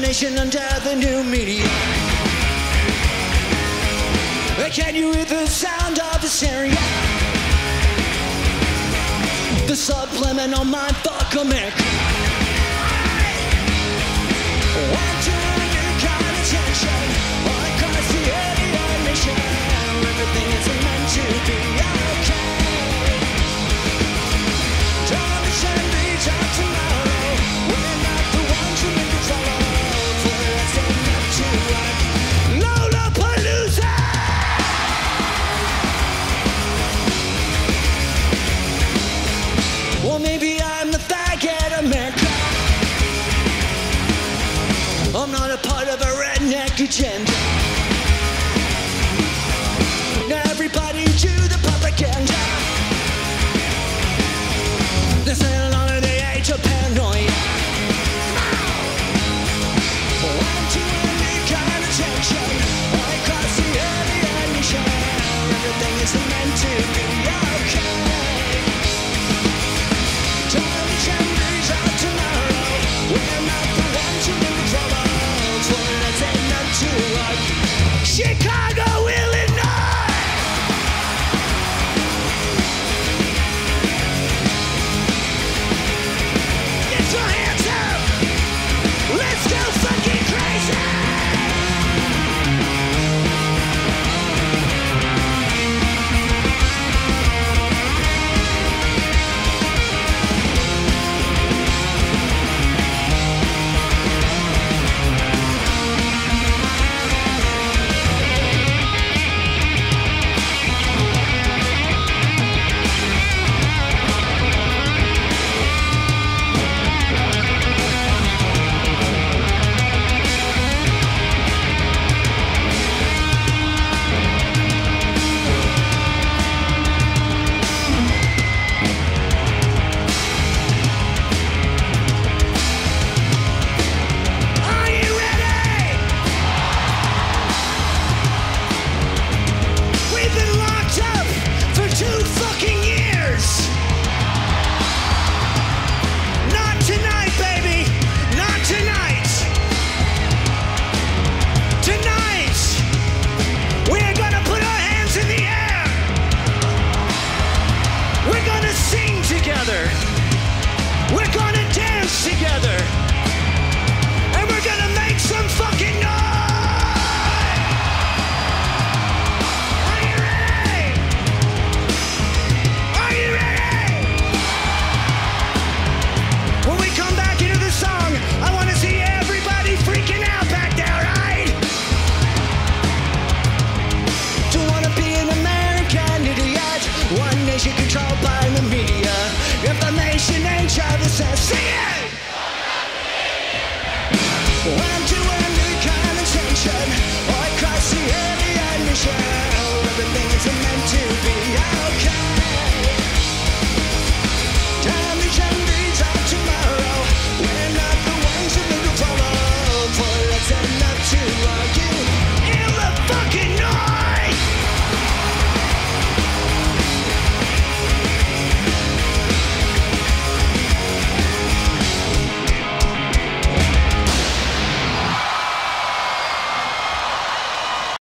nation under the new media. Can you hear the sound of the hysteria? The subliminal mind fuck America. And to a new kind of tension, all across the alienation. Now everything is meant to be okay. Television leads out tomorrow. We're not the ones who make it follow. For the rest of them to like Lollapalooza. Well, maybe I'm the faggot America. I'm not a part of a redneck agenda.